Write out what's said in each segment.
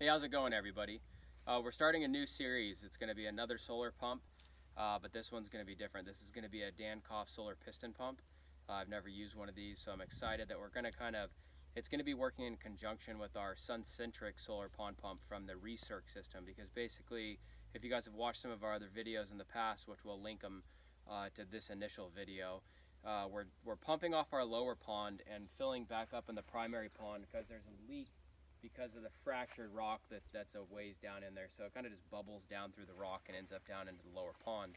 Hey, how's it going, everybody? We're starting a new series. It's going to be another solar pump, but this one's going to be different. This is going to be a Dankoff solar piston pump. I've never used one of these, so I'm excited that we're going to it's going to be working in conjunction with our SunCentric solar pond pump from the research system, because basically, if you guys have watched some of our other videos in the past, which we'll link them to this initial video, we're pumping off our lower pond and filling back up in the primary pond because there's a leak because of the fractured rock that's a ways down in there. So it kind of just bubbles down through the rock and ends up down into the lower pond.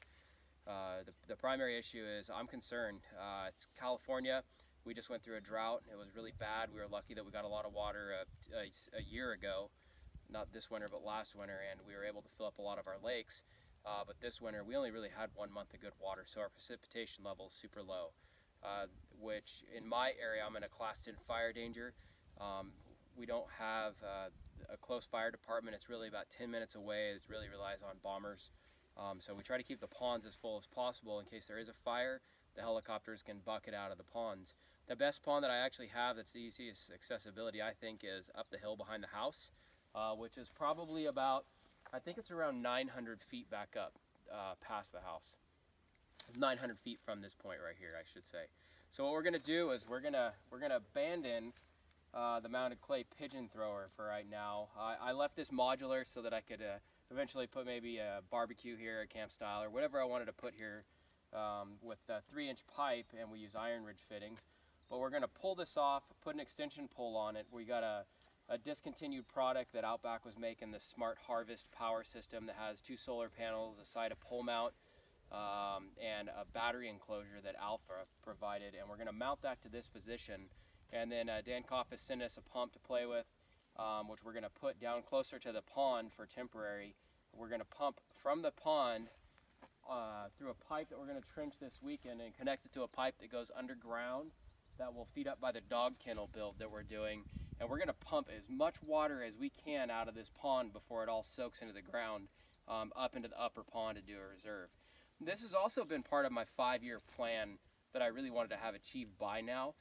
The primary issue is I'm concerned. It's California. We just went through a drought. It was really bad. We were lucky that we got a lot of water a year ago, not this winter, but last winter, and we were able to fill up a lot of our lakes. But this winter, we only really had 1 month of good water, so our precipitation level is super low, which in my area, I'm in a Class 10 fire danger. We don't have a close fire department. It's really about 10 minutes away. It really relies on bombers. So we try to keep the ponds as full as possible in case there is a fire. The helicopters can bucket out of the ponds. The best pond that I actually have that's the easiest accessibility, I think, is up the hill behind the house, which is probably about, I think it's around 900 feet back up past the house. 900 feet from this point right here, I should say. So what we're gonna do is we're gonna abandon the mounted clay pigeon thrower for right now. I left this modular so that I could eventually put maybe a barbecue here, a camp style, or whatever I wanted to put here with a 3-inch pipe, and we use Iron Ridge fittings. But we're gonna pull this off, put an extension pole on it. We got a discontinued product that Outback was making, the Smart Harvest power system that has 2 solar panels, a side of pole mount, and a battery enclosure that Alpha provided. And we're gonna mount that to this position. And then Dankoff has sent us a pump to play with, which we're gonna put down closer to the pond for temporary. We're gonna pump from the pond through a pipe that we're gonna trench this weekend and connect it to a pipe that goes underground that will feed up by the dog kennel build that we're doing. And we're gonna pump as much water as we can out of this pond before it all soaks into the ground, up into the upper pond to do a reserve. This has also been part of my 5-year plan that I really wanted to have achieved by now,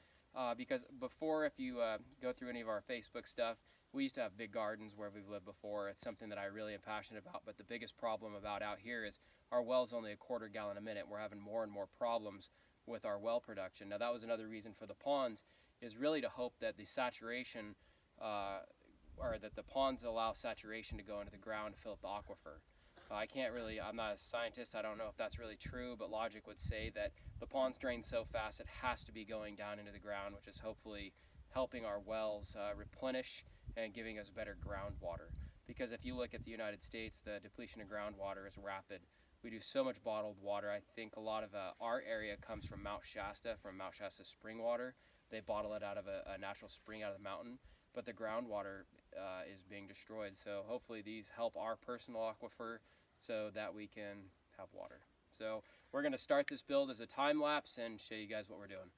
because before, if you go through any of our Facebook stuff, we used to have big gardens where we've lived before. It's something that I really am passionate about, but the biggest problem about out here is our well's only a 1/4 gallon a minute. We're having more and more problems with our well production. Now, that was another reason for the ponds, is really to hope that the saturation, or that the ponds allow saturation to go into the ground to fill up the aquifer. I'm not a scientist, I don't know if that's really true, but logic would say that the ponds drain so fast it has to be going down into the ground, which is hopefully helping our wells replenish and giving us better groundwater. Because if you look at the United States, the depletion of groundwater is rapid. We do so much bottled water. I think a lot of our area comes from Mount Shasta, from Mount Shasta spring water. They bottle it out of a natural spring out of the mountain, but the groundwater is being destroyed. So hopefully these help our personal aquifer so that we can have water. So we're gonna start this build as a time lapse and show you guys what we're doing.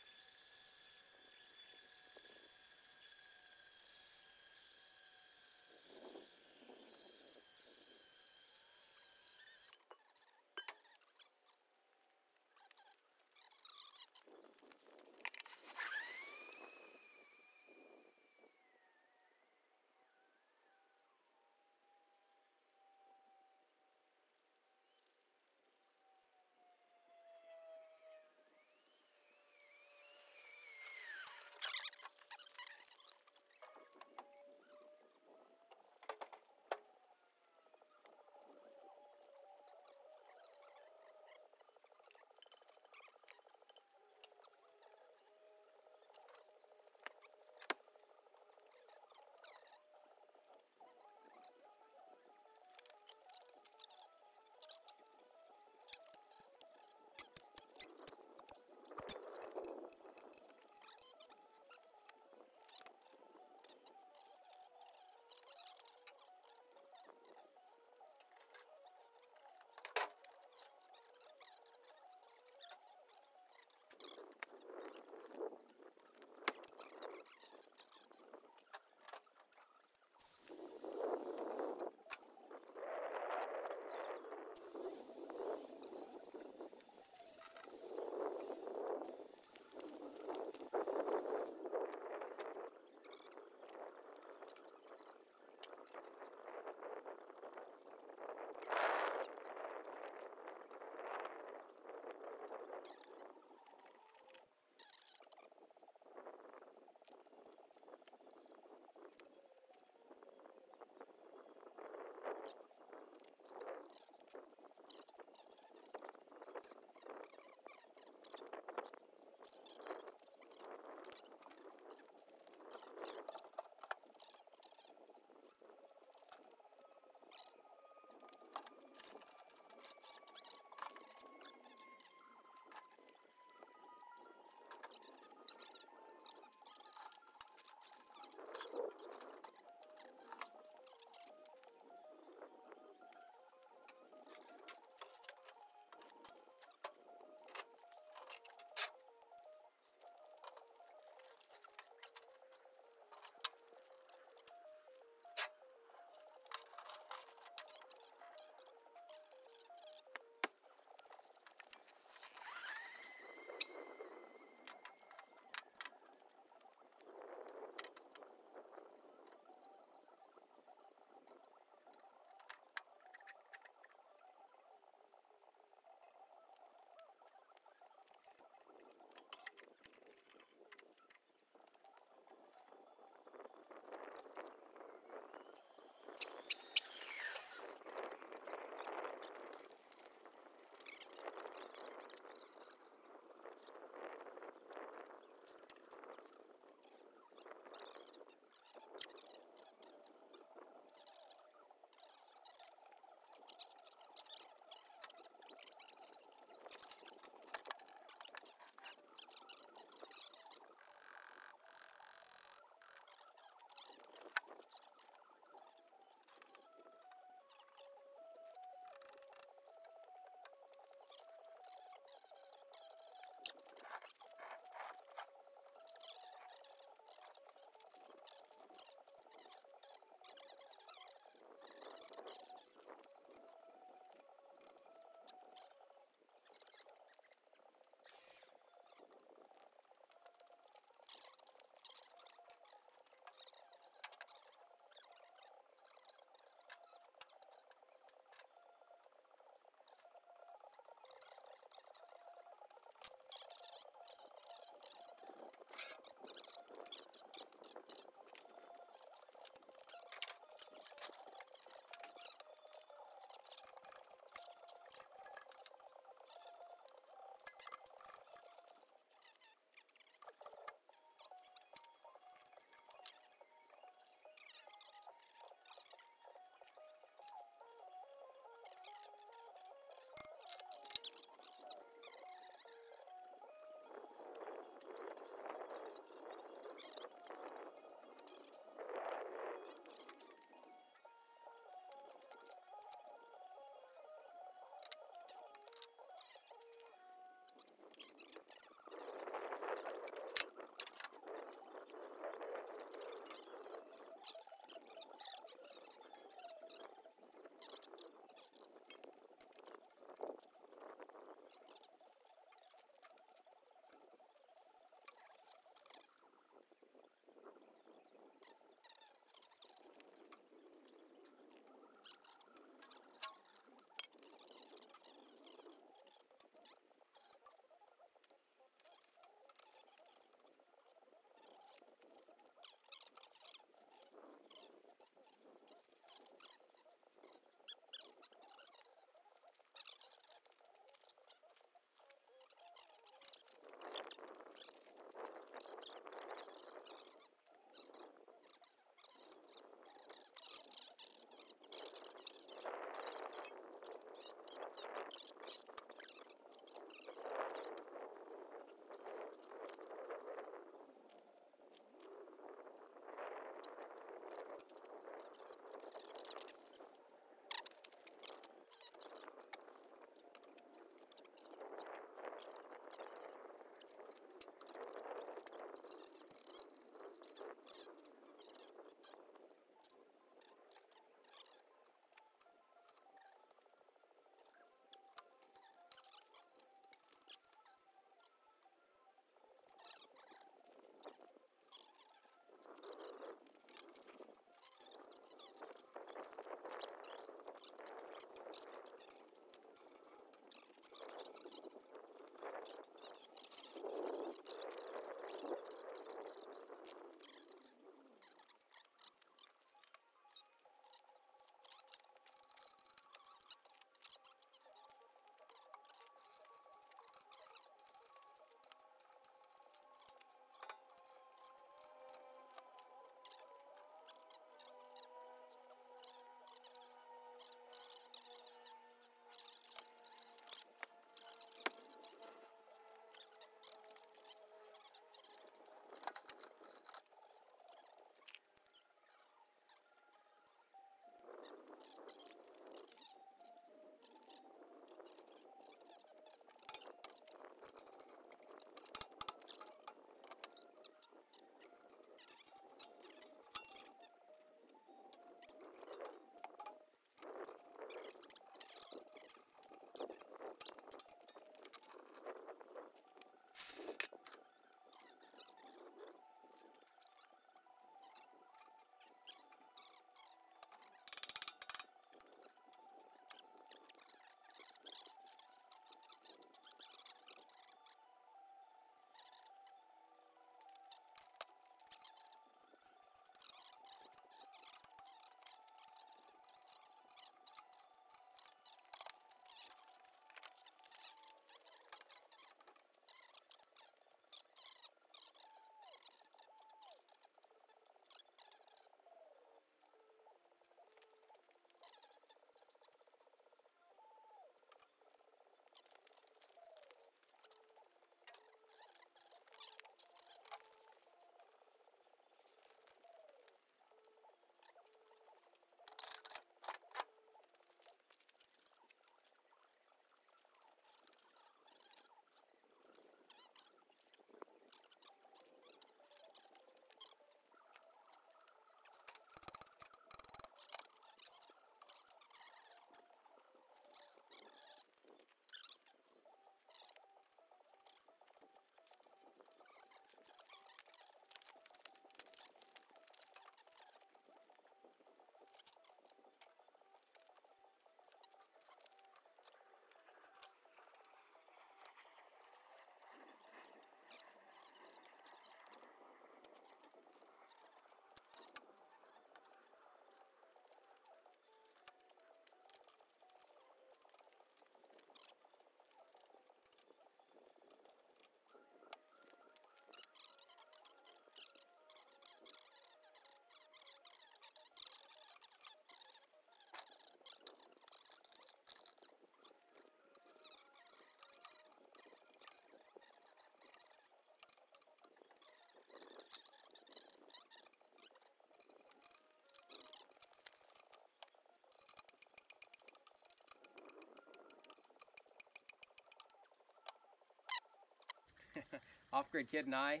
Off-Grid Kid and I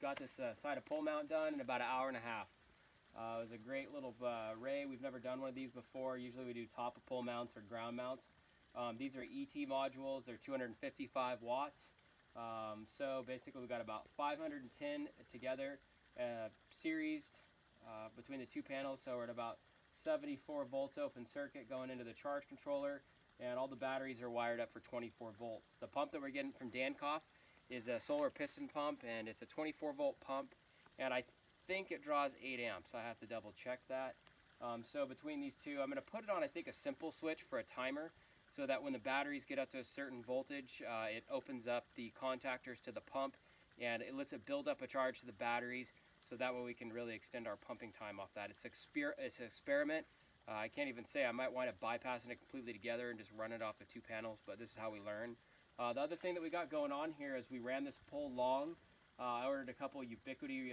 got this side of pole mount done in about an hour and a half. It was a great little array. We've never done one of these before. Usually we do top of pole mounts or ground mounts. These are ET modules. They're 255 watts. So basically we've got about 510 together, series between the two panels. So we're at about 74 volts open circuit going into the charge controller, and all the batteries are wired up for 24 volts. The pump that we're getting from Dankoff is a solar piston pump, and it's a 24 volt pump, and I think it draws 8 amps. I have to double check that. So between these two, I'm going to put it on, I think, a simple switch for a timer, so that when the batteries get up to a certain voltage, it opens up the contactors to the pump, and it lets it build up a charge to the batteries, so that way we can really extend our pumping time off that. It's an experiment. I can't even say, I might wind up bypassing it completely together and just run it off the two panels, but this is how we learn. The other thing that we got going on here is we ran this pole long. I ordered a couple Ubiquiti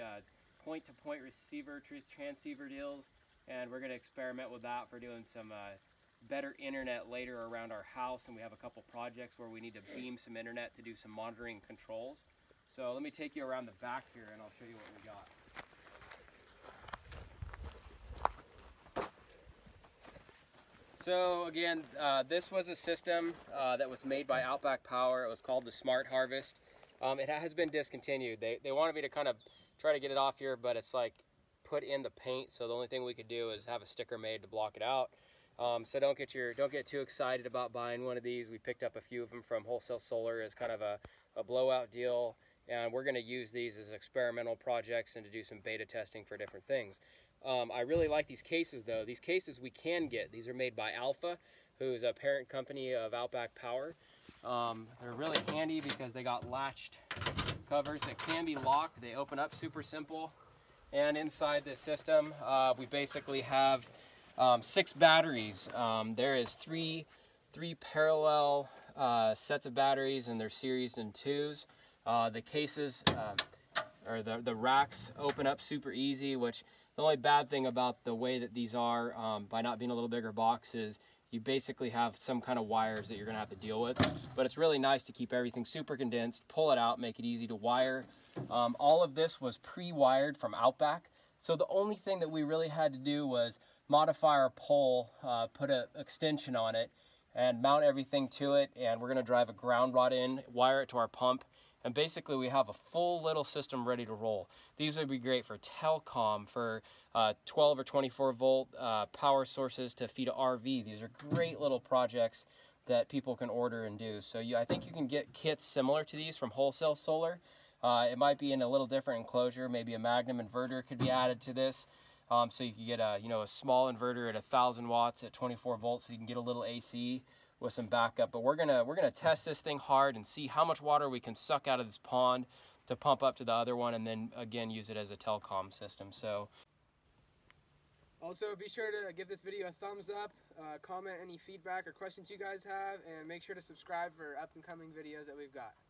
point-to-point receiver, transceiver deals, and we're going to experiment with that for doing some better internet later around our house, and we have a couple projects where we need to beam some internet to do some monitoring controls. So let me take you around the back here and I'll show you what we got. So again, this was a system that was made by Outback Power. It was called the Smart Harvest. It has been discontinued. They wanted me to kind of try to get it off here, but it's like put in the paint. So the only thing we could do is have a sticker made to block it out. So don't get too excited about buying one of these. We picked up a few of them from Wholesale Solar as kind of a blowout deal. And we're going to use these as experimental projects and to do some beta testing for different things. I really like these cases, though. These cases we can get. These are made by Alpha, who is a parent company of Outback Power. They're really handy because they got latched covers that can be locked. They open up super simple. And inside this system, we basically have 6 batteries. There is three parallel sets of batteries, and they're series in 2s. The cases or the racks open up super easy, which the only bad thing about the way that these are by not being a little bigger box is you basically have some kind of wires that you're gonna have to deal with. But it's really nice to keep everything super condensed, pull it out, make it easy to wire. All of this was pre-wired from Outback. So the only thing that we really had to do was modify our pole, put an extension on it, and mount everything to it. And we're gonna drive a ground rod in, wire it to our pump, and basically we have a full little system ready to roll. These would be great for telecom, for 12 or 24 volt power sources to feed an RV. These are great little projects that people can order and do. So I think you can get kits similar to these from Wholesale Solar. It might be in a little different enclosure. Maybe a Magnum inverter could be added to this. So you can get a small inverter at 1,000 watts at 24 volts, so you can get a little AC with some backup. But we're gonna test this thing hard and see how much water we can suck out of this pond to pump up to the other one, and then again use it as a telecom system. So also be sure to give this video a thumbs up, comment any feedback or questions you guys have, and make sure to subscribe for up and coming videos that we've got.